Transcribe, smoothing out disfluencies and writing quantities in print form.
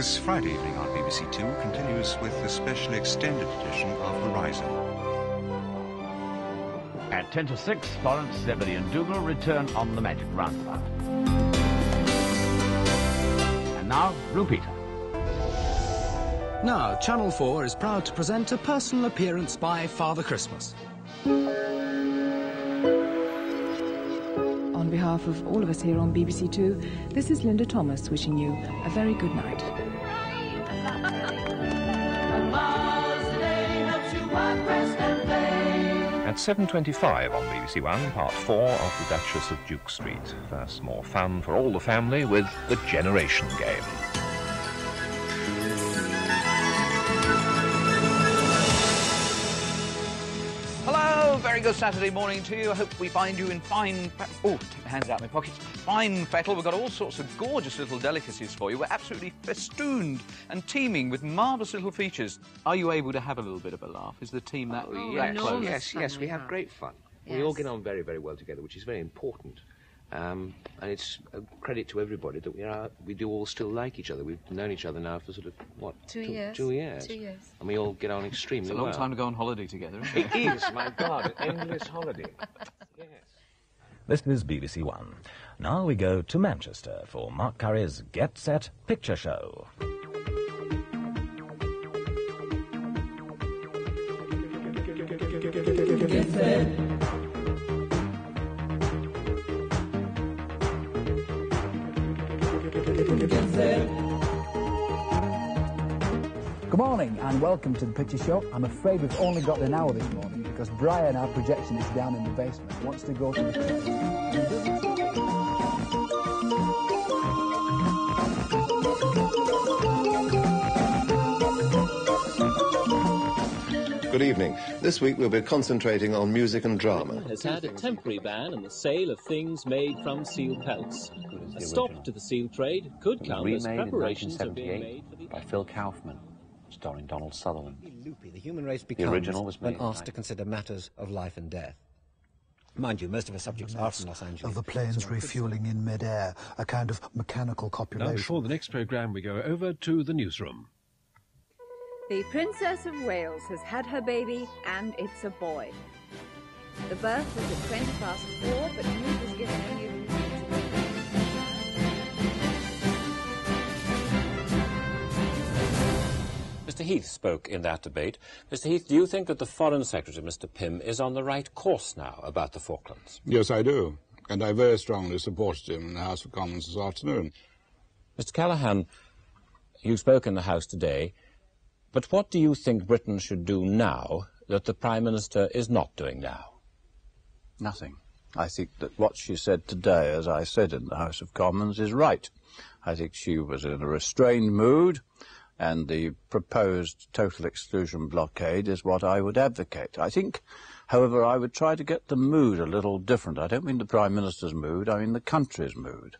This Friday evening on BBC Two continues with the special extended edition of Horizon. At 10 to 6, Florence Zebedee and Dougal return on the Magic Roundabout. And now, Blue Peter. Now, Channel 4 is proud to present a personal appearance by Father Christmas. On behalf of all of us here on BBC Two, this is Linda Thomas wishing you a very good night. At 7:25 on BBC One, part 4 of The Duchess of Duke Street. That's more fun for all the family with the Generation Game. Very good Saturday morning to you. I hope we find you in fine... Oh, take my hands out of my pockets. Fine fettle. We've got all sorts of gorgeous little delicacies for you. We're absolutely festooned and teeming with marvellous little features. Are you able to have a little bit of a laugh? Is the team that close? Yes, we have great fun. Yes. We all get on very, very well together, which is very important. And it's a credit to everybody that we do all still like each other. We've known each other now for sort of, what, two years. And we all get on extremely well. It's a long time to go on holiday together, isn't it? It is, my God, an endless holiday. Yes. This is BBC One. Now we go to Manchester for Mark Curry's Get Set Picture Show. Get Set. Good morning and welcome to the Picture Show. I'm afraid we've only got an hour this morning because Brian, our projectionist down in the basement, wants to go to the picture. Good evening. This week we'll be concentrating on music and drama. Britain has had a temporary ban on the sale of things made from seal pelts. A stop to the seal trade could come as preparations are being made for the... by Phil Kaufman, starring Donald Sutherland. Loopy, the human race becomes when asked to consider matters of life and death. Mind you, most of our subjects are from Los Angeles. Of the planes refuelling in mid-air, a kind of mechanical copulation. Now, before the next programme, we go over to the newsroom. The Princess of Wales has had her baby, and it's a boy. The birth was at 4:20, but news was given only... Mr. Heath spoke in that debate. Mr. Heath, do you think that the Foreign Secretary, Mr. Pym, is on the right course now about the Falklands? Yes, I do. And I very strongly supported him in the House of Commons this afternoon. Mr. Callaghan, you spoke in the House today, but what do you think Britain should do now that the Prime Minister is not doing now? Nothing. I think that what she said today, as I said in the House of Commons, is right. I think she was in a restrained mood, and the proposed total exclusion blockade is what I would advocate. I think, however, I would try to get the mood a little different. I don't mean the Prime Minister's mood, I mean the country's mood.